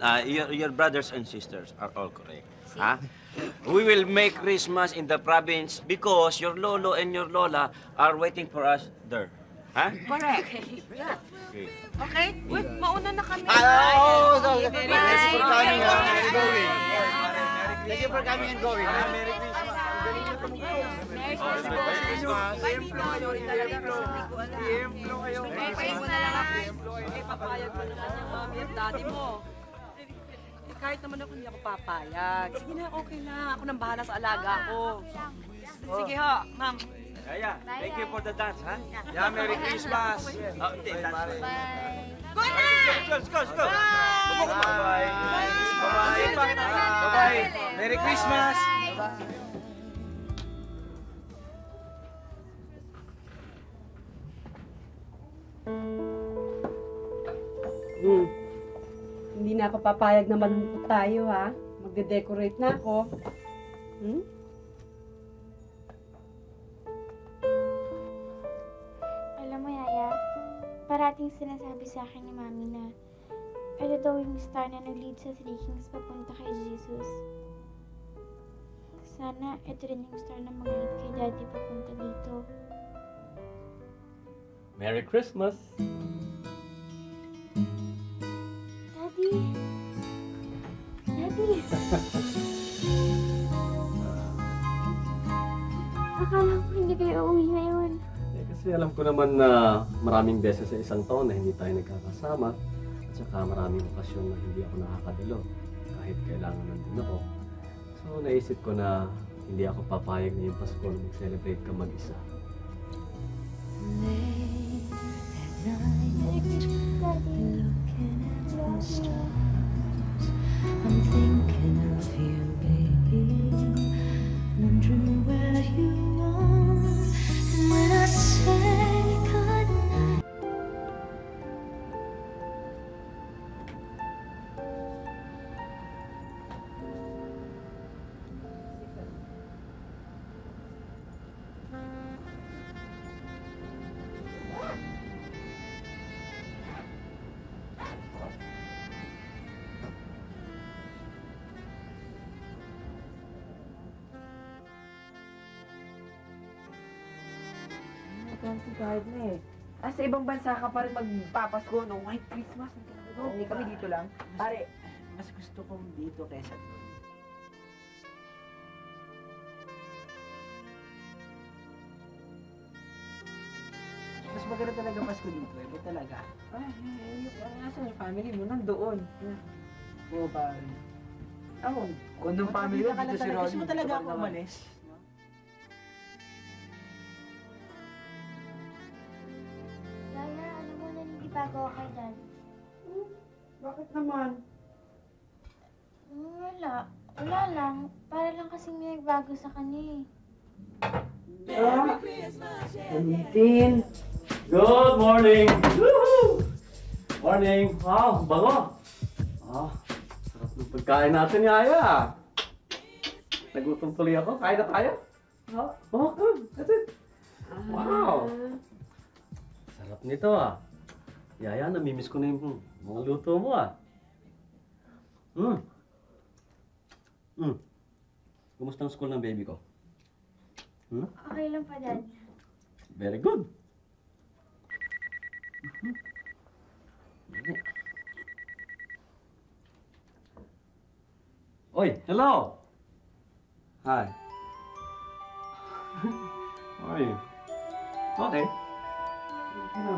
your brothers and sisters are all correct. Huh? We will make Christmas in the province because your lolo and your lola are waiting for us there. Huh? Correct. Yeah. Okay? Wait, mauna na kami. Oh, okay. Thank you for coming and going. Thank you for coming and going. Merry Christmas. Merry Christmas. Merry Christmas. Merry Christmas. Merry Christmas. Kahit naman ako hindi ako papayag. Sige na, okay na. Ako nang bahala sa alaga ko. Okay. Sige ho, ma'am. Yaya, thank you for the dance, ha? Yeah, Merry Christmas. Bye. Good night! Let's go, let's go. Bye! Bye! Bye! Bye! Merry Christmas! Bye! Hindi na ako papayag na malungkot tayo, ha? Magde-decorate na ako. Alam mo, Yaya, parating sinasabi sa akin ni Mami na ano daw yung star na nag-lead sa 3 Kings papunta kay Jesus. Sana ito rin yung star na mag-lead kay Daddy papunta dito. Merry Christmas! Daddy! Akala ko hindi kayo uuwi ngayon. Eh, kasi alam ko naman na maraming beses sa isang taon na hindi tayo nagkakasama. At saka maraming okasyon na hindi ako nakakadalo. Kahit kailangan nandun ako. So naisip ko na hindi ako papayag na yung Pasko na mag-celebrate ka mag-isa. I'm thinking of you, baby, wondering where you are, and when I say good night. Sa ibang bansa ka pa rin magpapasko, no? White Christmas, hindi kami dito lang. Pare, mas gusto kong dito kaysa doon. Mas maganda talaga Pasko dito, eh. Ba't talaga? Ay, nasa yung family mo, nandoon. Oo, pare. Ako, kung nung family mo, dito si Ronnie. Gusto mo talaga ako umalis. Okay, Daddy. Bakit naman? Wala. Wala lang. Para lang kasing may nagbago sa kanya, eh. Tonsin! Good morning! Woohoo! Morning! Wow, bago! Ah, sarap ng pagkain natin, Yaya. Nagutom tuloy ako. Kain na tayo? Oh, good. That's it. Wow! Sarap nito, ah. Yaya, namimiss ko na yung mga luto mo, ah. Kumusta ang school ng baby ko? Okay lang pa, Dad. Very good. Oy, hello! Hi. How are you? Okay. Hello.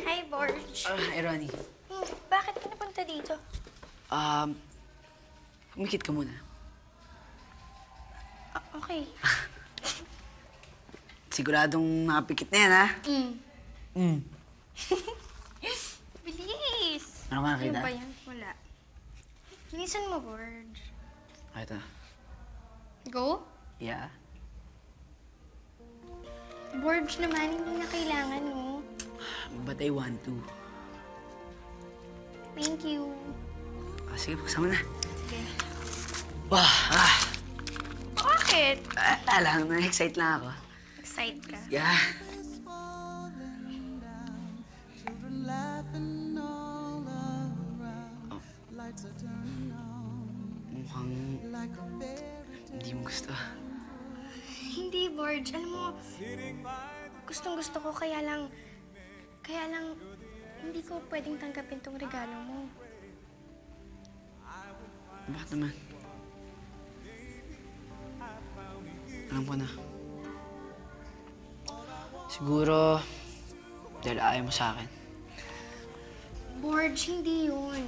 Hi, Borj. Hi, Ronnie. Bakit ka napunta dito? Umikit ka muna. Okay. Siguradong nakapikit na yan, ha? Bilis! Ano ba nakita? Ano ba yan? Wala. Listen mo, Borj. Ay, ito. Go? Yeah. Borj naman, hindi na kailangan, oh. But I want to. Thank you. Ah, sige, pagsama na. Sige. Wah, ah. Bakit? Alam mo, na-excite lang ako. Excite ka? Yeah. Oh. Mukhang hindi mo gusto. Hindi, Borj. Alam mo, gustong-gusto ko, kaya lang, hindi ko pwedeng tanggapin tong regalo mo. Bakit naman? Alam ko na. Siguro, dahil ayaw mo sa akin. Borj, hindi yun.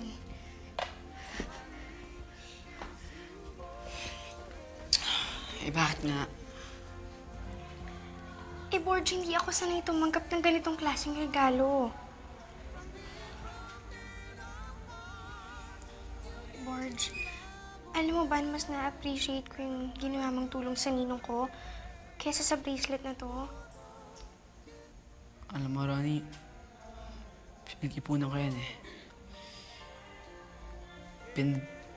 Eh, bakit nga? Eh, Borj, hindi ako sanay tumanggap ng ganitong klaseng regalo. Borj, alam mo ba, mas na-appreciate ko yung ginawa mong tulong sa ninong ko kesa sa bracelet na to? Alam mo, Ronnie, pinag-ipunan ko yan eh.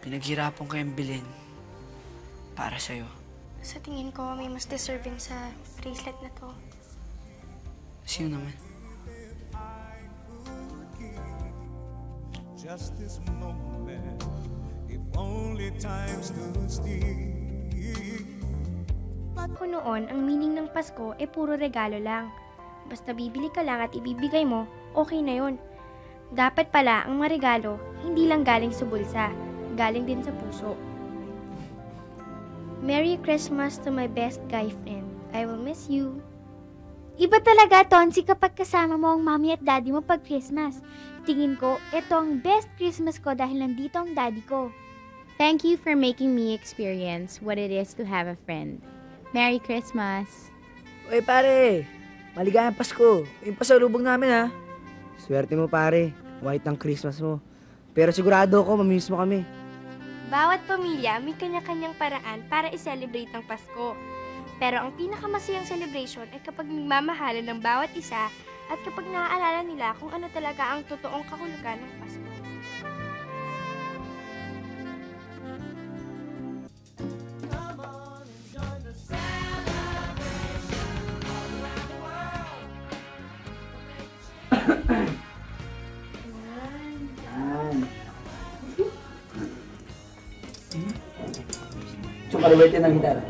Pinaghirapan ko yung bilhin para sa'yo. Sa tingin ko, may mas deserving sa bracelet na to. Sino naman? Just this moment, if only time stood still. Kung noon, ang meaning ng Pasko ay puro regalo lang. Basta bibili ka lang at ibibigay mo, okay na yun. Dapat pala ang maregalo, hindi lang galing sa bulsa, galing din sa puso. Merry Christmas to my best guy friend. I will miss you. Iba talaga, Tonsi, kapag kasama mo ang mommy at daddy mo pag Christmas. Tingin ko, ito ang best Christmas ko dahil nandito ang daddy ko. Thank you for making me experience what it is to have a friend. Merry Christmas! Uy pare! Maligayang Pasko! Yung pasalubong namin ha! Swerte mo pare, white ang Christmas mo. Pero sigurado ako, mamimiss mo kami. Bawat pamilya may kanya-kanyang paraan para i-celebrate ang Pasko. Pero ang pinakamasayang celebration ay kapag nagmamahalan ng bawat isa at kapag naaalala nila kung ano talaga ang totoong kahulugan ng Pasko. So, paliwet yan ang gitara.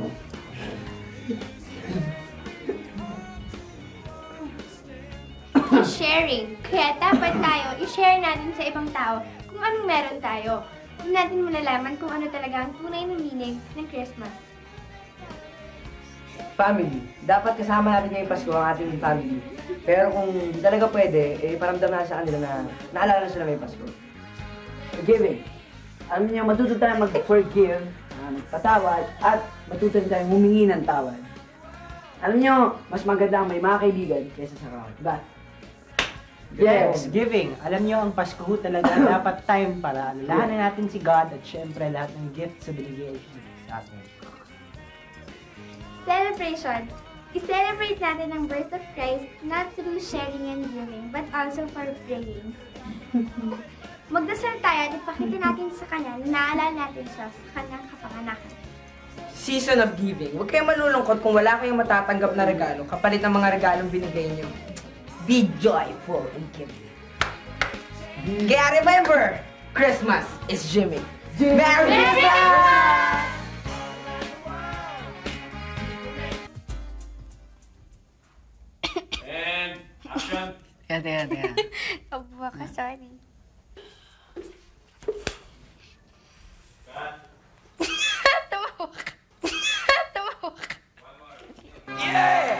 Sharing. Kaya dapat tayo i-share natin sa ibang tao kung anong meron tayo. Huwag natin malalaman kung ano talaga ang tunay na meaning ng Christmas. Family. Dapat kasama natin ngayong Pasko ang ating family. Pero kung di talaga pwede, eh paramdam na sa kanila na naalala sila ngayong Pasko. Forgiving. Alam niyo, matutunan tayo mag-forgive, magpatawad, at matutunan tayo humingi ng tawad. Alam niyo, mas maganda ang may mga kaibigan kaysa sa crowd. Diba? Yes, giving. Alam niyo, ang Pasko talaga dapat time para alalahanin natin si God at syempre lahat ng gift sa binigay sa atin. Celebration. I-celebrate natin ang birth of Christ not through sharing and giving but also for praying. Magdasal tayo at ipakita natin sa Kanya na naalala natin siya sa Kanyang kapanganakan. Season of giving. Huwag kayong malulungkot kung wala kayong matatanggap na regalo kapalit ng mga regalong binigay niyo. Be joyful and giving. Kaya remember, Christmas is Jimmy. Merry Christmas! And action! Teka. Tabuwa ka, sorry. Tumawa ka. Tumawa ka. Yeah!